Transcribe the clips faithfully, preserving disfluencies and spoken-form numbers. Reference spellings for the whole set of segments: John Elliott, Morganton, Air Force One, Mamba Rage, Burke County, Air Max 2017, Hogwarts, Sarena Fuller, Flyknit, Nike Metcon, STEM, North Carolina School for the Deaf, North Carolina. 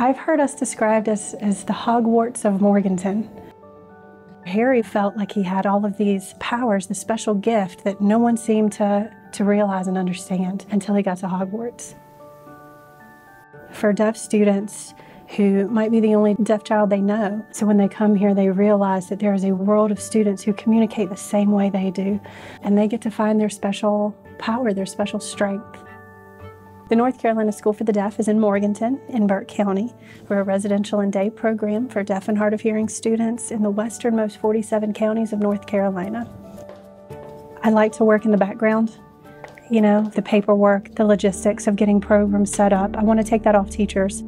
I've heard us described as, as the Hogwarts of Morganton. Harry felt like he had all of these powers, this special gift that no one seemed to, to realize and understand until he got to Hogwarts. For deaf students who might be the only deaf child they know, so when they come here they realize that there is a world of students who communicate the same way they do, and they get to find their special power, their special strength. The North Carolina School for the Deaf is in Morganton in Burke County. We're a residential and day program for deaf and hard of hearing students in the westernmost forty-seven counties of North Carolina. I like to work in the background, you know, the paperwork, the logistics of getting programs set up. I want to take that off teachers.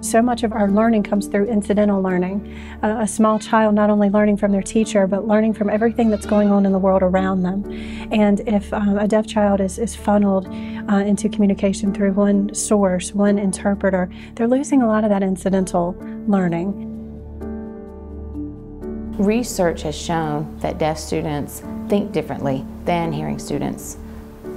So much of our learning comes through incidental learning. Uh, a small child not only learning from their teacher, but learning from everything that's going on in the world around them. And if um, a deaf child is, is funneled uh, into communication through one source, one interpreter, they're losing a lot of that incidental learning. Research has shown that deaf students think differently than hearing students.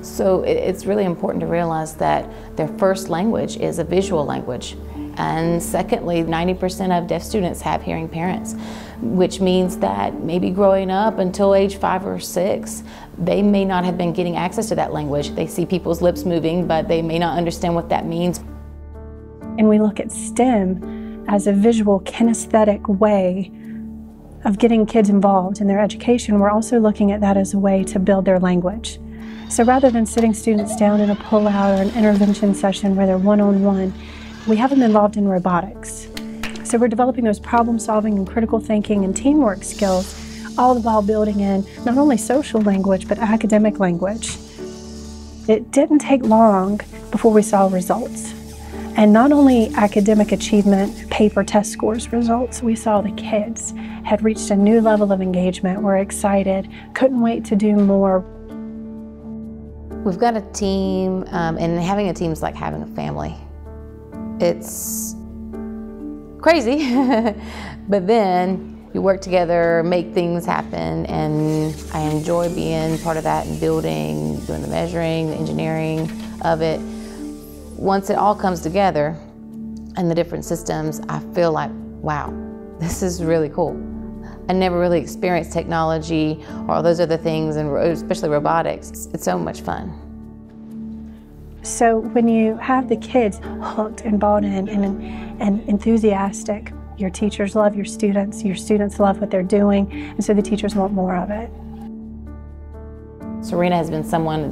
So it's really important to realize that their first language is a visual language. And secondly, ninety percent of deaf students have hearing parents, which means that maybe growing up until age five or six, they may not have been getting access to that language. They see people's lips moving, but they may not understand what that means. And we look at STEM as a visual, kinesthetic way of getting kids involved in their education. We're also looking at that as a way to build their language. So rather than sitting students down in a pull-out or an intervention session where they're one-on-one, we have them involved in robotics. So we're developing those problem-solving and critical thinking and teamwork skills, all the while building in not only social language, but academic language. It didn't take long before we saw results. And not only academic achievement, paper test scores results, we saw the kids had reached a new level of engagement, were excited, couldn't wait to do more. We've got a team, um, and having a team is like having a family. It's crazy, but then you work together, make things happen, and I enjoy being part of that and building, doing the measuring, the engineering of it. Once it all comes together and the different systems, I feel like, wow, this is really cool. I never really experienced technology or all those other things, and especially robotics. It's, it's so much fun. So when you have the kids hooked and bought in and, and enthusiastic, your teachers love your students, your students love what they're doing, and so the teachers want more of it. Serena has been someone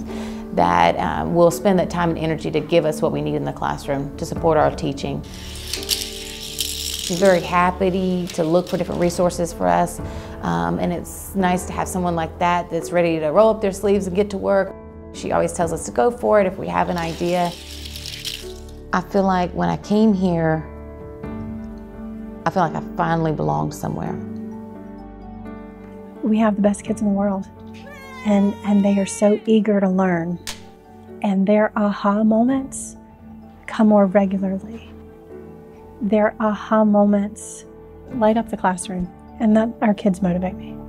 that uh, will spend that time and energy to give us what we need in the classroom to support our teaching. She's very happy to look for different resources for us, um, and it's nice to have someone like that that's ready to roll up their sleeves and get to work. She always tells us to go for it if we have an idea. I feel like when I came here, I feel like I finally belonged somewhere. We have the best kids in the world, and, and they are so eager to learn. And their aha moments come more regularly. Their aha moments light up the classroom, and that, our kids motivate me.